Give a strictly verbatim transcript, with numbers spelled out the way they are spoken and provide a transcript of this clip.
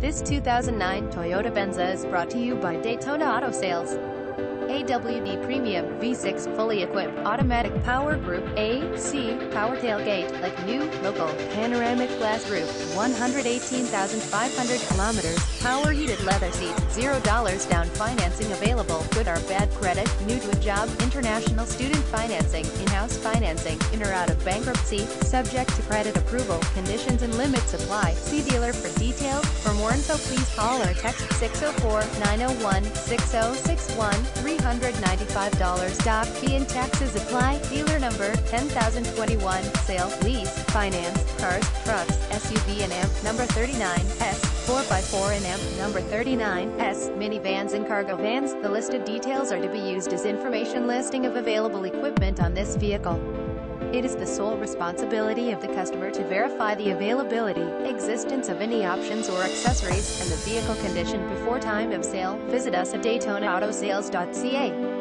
This two thousand nine Toyota Venza is brought to you by Daytona Auto Sales. A W D Premium V six fully equipped, automatic power group, A C, power tailgate, like new, local, panoramic glass roof, one hundred eighteen thousand five hundred kilometers, power heated leather seats, zero dollars down financing available, good or bad credit, new to a job, international student financing, in-house financing, in or out of bankruptcy, subject to credit approval, conditions and limits apply, see dealer for details. For more info please call or text six oh four, nine oh one, six oh six one. three hundred ninety-five dollars doc fee and taxes apply. Dealer number ten thousand twenty-one. Sale, lease, finance, cars, trucks, S U V and A M P number thirty-nine S, four by four and A M P number thirty-nine S, minivans and cargo vans. The listed details are to be used as information listing of available equipment on this vehicle. It is the sole responsibility of the customer to verify the availability, existence of any options or accessories, and the vehicle condition before time of sale. Visit us at Daytona Auto Sales dot C A.